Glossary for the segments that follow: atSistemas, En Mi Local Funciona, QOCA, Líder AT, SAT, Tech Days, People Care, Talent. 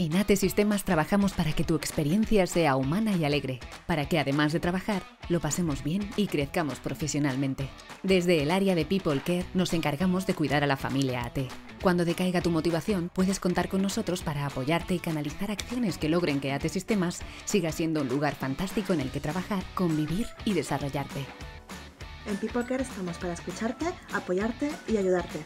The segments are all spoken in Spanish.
En atSistemas trabajamos para que tu experiencia sea humana y alegre, para que además de trabajar, lo pasemos bien y crezcamos profesionalmente. Desde el área de People Care nos encargamos de cuidar a la familia AT. Cuando decaiga tu motivación, puedes contar con nosotros para apoyarte y canalizar acciones que logren que atSistemas siga siendo un lugar fantástico en el que trabajar, convivir y desarrollarte. En People Care estamos para escucharte, apoyarte y ayudarte.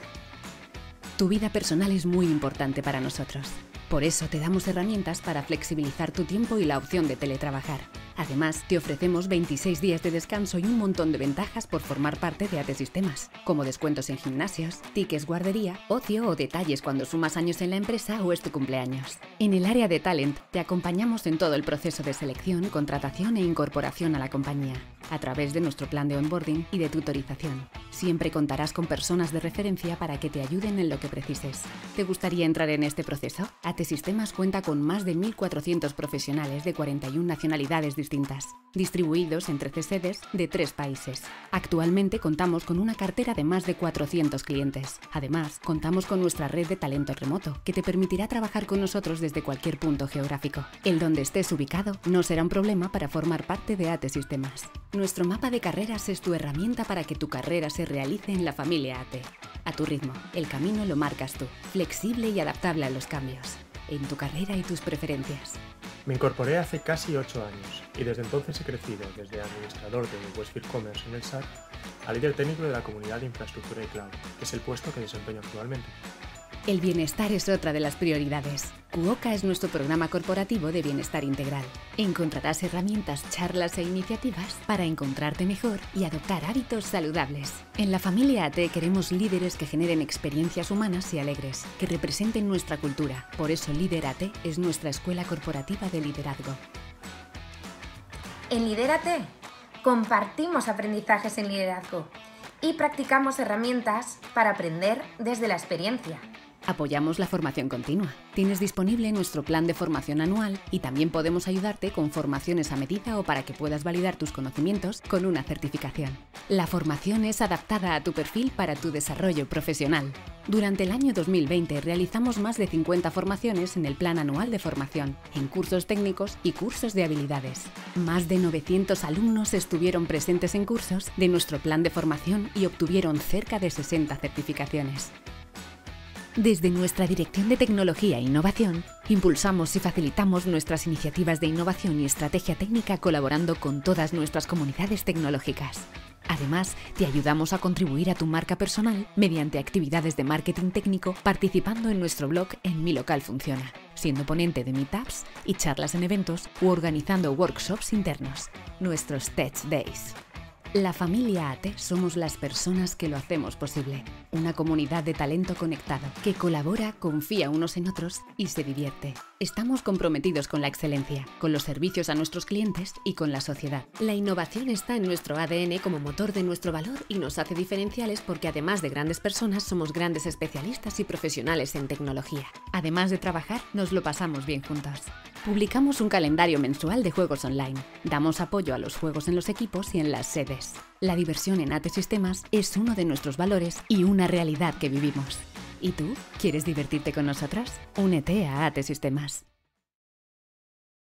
Tu vida personal es muy importante para nosotros. Por eso te damos herramientas para flexibilizar tu tiempo y la opción de teletrabajar. Además, te ofrecemos 26 días de descanso y un montón de ventajas por formar parte de atSistemas, como descuentos en gimnasios, tickets guardería, ocio o detalles cuando sumas años en la empresa o es tu cumpleaños. En el área de Talent, te acompañamos en todo el proceso de selección, contratación e incorporación a la compañía, a través de nuestro plan de onboarding y de tutorización. Siempre contarás con personas de referencia para que te ayuden en lo que precises. ¿Te gustaría entrar en este proceso? atSistemas cuenta con más de 1.400 profesionales de 41 nacionalidades distintas, distribuidos en 13 sedes de 3 países. Actualmente contamos con una cartera de más de 400 clientes. Además, contamos con nuestra red de talento remoto, que te permitirá trabajar con nosotros desde cualquier punto geográfico. El donde estés ubicado no será un problema para formar parte de atSistemas. Nuestro mapa de carreras es tu herramienta para que tu carrera se realice en la familia AT. A tu ritmo, el camino lo marcas tú, flexible y adaptable a los cambios, en tu carrera y tus preferencias. Me incorporé hace casi 8 años y desde entonces he crecido desde administrador de Westfield Commerce en el SAT a líder técnico de la comunidad de infraestructura y cloud, que es el puesto que desempeño actualmente. El bienestar es otra de las prioridades. QOCA es nuestro programa corporativo de bienestar integral. Encontrarás herramientas, charlas e iniciativas para encontrarte mejor y adoptar hábitos saludables. En la familia AT queremos líderes que generen experiencias humanas y alegres, que representen nuestra cultura. Por eso Líder AT es nuestra escuela corporativa de liderazgo. En Líder AT compartimos aprendizajes en liderazgo y practicamos herramientas para aprender desde la experiencia. Apoyamos la formación continua. Tienes disponible nuestro plan de formación anual y también podemos ayudarte con formaciones a medida o para que puedas validar tus conocimientos con una certificación. La formación es adaptada a tu perfil para tu desarrollo profesional. Durante el año 2020 realizamos más de 50 formaciones en el plan anual de formación, en cursos técnicos y cursos de habilidades. Más de 900 alumnos estuvieron presentes en cursos de nuestro plan de formación y obtuvieron cerca de 60 certificaciones. Desde nuestra Dirección de Tecnología e Innovación, impulsamos y facilitamos nuestras iniciativas de innovación y estrategia técnica colaborando con todas nuestras comunidades tecnológicas. Además, te ayudamos a contribuir a tu marca personal mediante actividades de marketing técnico participando en nuestro blog En Mi Local Funciona, siendo ponente de meetups y charlas en eventos u organizando workshops internos, nuestros Tech Days. La familia AT somos las personas que lo hacemos posible. Una comunidad de talento conectado, que colabora, confía unos en otros y se divierte. Estamos comprometidos con la excelencia, con los servicios a nuestros clientes y con la sociedad. La innovación está en nuestro ADN como motor de nuestro valor y nos hace diferenciales porque además de grandes personas, somos grandes especialistas y profesionales en tecnología. Además de trabajar, nos lo pasamos bien juntos. Publicamos un calendario mensual de juegos online. Damos apoyo a los juegos en los equipos y en las sedes. La diversión en atSistemas es uno de nuestros valores y una realidad que vivimos. ¿Y tú? ¿Quieres divertirte con nosotros? Únete a atSistemas.